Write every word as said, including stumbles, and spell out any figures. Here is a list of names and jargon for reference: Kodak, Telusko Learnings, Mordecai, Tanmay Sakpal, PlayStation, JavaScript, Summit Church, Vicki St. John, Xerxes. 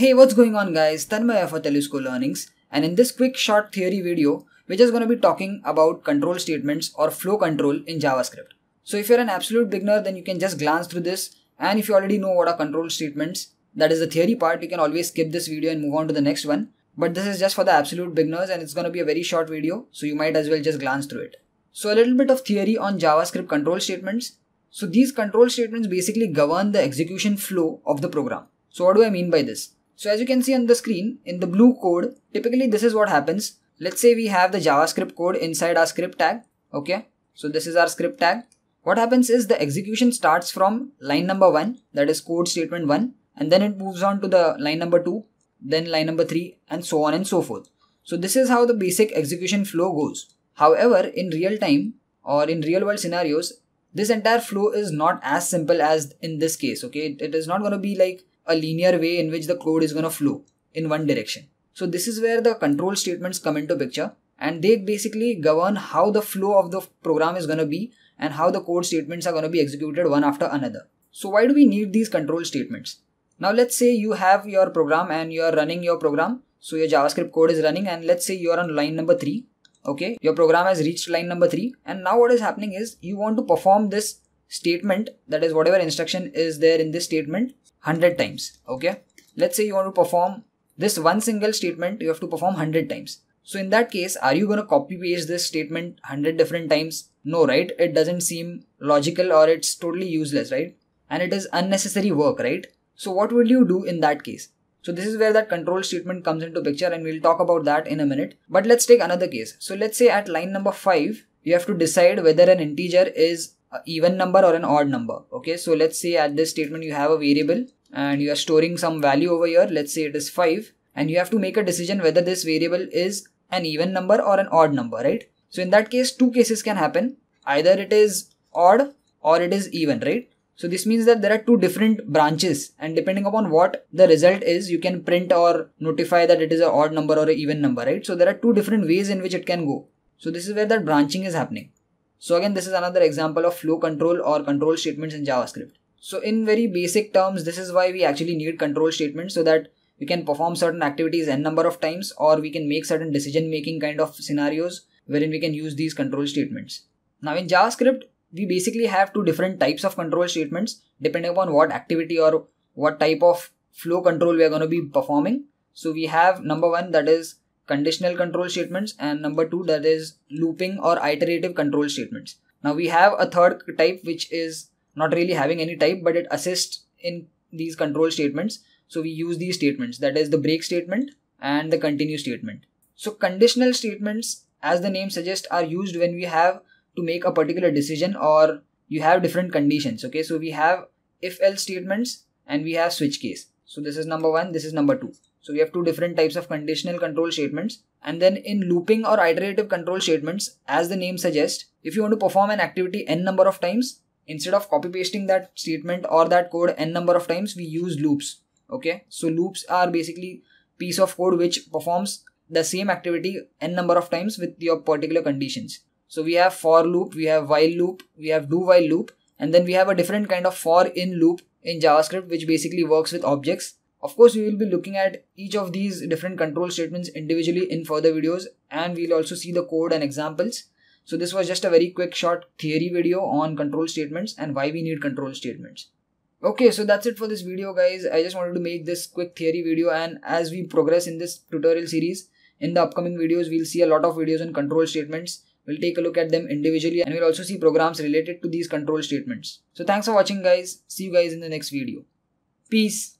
Hey, what's going on guys, Tanmay for Telusko Learnings, and in this quick short theory video, we're just going to be talking about control statements or flow control in JavaScript. So if you're an absolute beginner, then you can just glance through this, and if you already know what are control statements, that is the theory part, you can always skip this video and move on to the next one. But this is just for the absolute beginners and it's going to be a very short video, so you might as well just glance through it. So a little bit of theory on JavaScript control statements. So these control statements basically govern the execution flow of the program. So what do I mean by this? So as you can see on the screen, in the blue code, typically this is what happens. Let's say we have the JavaScript code inside our script tag. Okay, so this is our script tag. What happens is the execution starts from line number one, that is code statement one, and then it moves on to the line number two, then line number three, and so on and so forth. So this is how the basic execution flow goes. However, in real time or in real world scenarios, this entire flow is not as simple as in this case. Okay, it is not going to be like a linear way in which the code is going to flow in one direction. So this is where the control statements come into picture, and they basically govern how the flow of the program is going to be and how the code statements are going to be executed one after another. So why do we need these control statements? Now let's say you have your program and you are running your program. So your JavaScript code is running, and let's say you are on line number three. Okay, your program has reached line number three, and now what is happening is you want to perform this statement, that is whatever instruction is there in this statement, one hundred times. Okay, let's say you want to perform this one single statement, you have to perform one hundred times. So in that case, are you going to copy paste this statement one hundred different times? No, right? It doesn't seem logical, or it's totally useless, right? And it is unnecessary work, right? So what will you do in that case? So this is where that control statement comes into picture, and we'll talk about that in a minute. But let's take another case. So let's say at line number five, you have to decide whether an integer is an even number or an odd number. Okay, so let's say at this statement you have a variable and you are storing some value over here. Let's say it is five, and you have to make a decision whether this variable is an even number or an odd number, right? So in that case, two cases can happen. Either it is odd or it is even, right? So this means that there are two different branches, and depending upon what the result is, you can print or notify that it is an odd number or an even number, right? So there are two different ways in which it can go. So this is where that branching is happening. So again, this is another example of flow control or control statements in JavaScript. So in very basic terms, this is why we actually need control statements, so that we can perform certain activities n number of times, or we can make certain decision making kind of scenarios wherein we can use these control statements. Now in JavaScript, we basically have two different types of control statements depending upon what activity or what type of flow control we are going to be performing. So we have number one, that is conditional control statements, and number two, that is looping or iterative control statements. Now we have a third type which is not really having any type, but it assists in these control statements. So we use these statements, that is the break statement and the continue statement. So conditional statements, as the name suggests, are used when we have to make a particular decision or you have different conditions. Okay, so we have if else statements and we have switch case. So this is number one, this is number two. So we have two different types of conditional control statements. And then in looping or iterative control statements, as the name suggests, if you want to perform an activity n number of times, instead of copy pasting that statement or that code n number of times, we use loops. Okay, so loops are basically piece of code which performs the same activity n number of times with your particular conditions. So we have for loop, we have while loop, we have do while loop, and then we have a different kind of for in loop in JavaScript, which basically works with objects. Of course, we will be looking at each of these different control statements individually in further videos, and we'll also see the code and examples. So this was just a very quick short theory video on control statements and why we need control statements. Okay, so that's it for this video guys. I just wanted to make this quick theory video, and as we progress in this tutorial series, in the upcoming videos, we'll see a lot of videos on control statements. We'll take a look at them individually, and we'll also see programs related to these control statements. So thanks for watching guys. See you guys in the next video. Peace.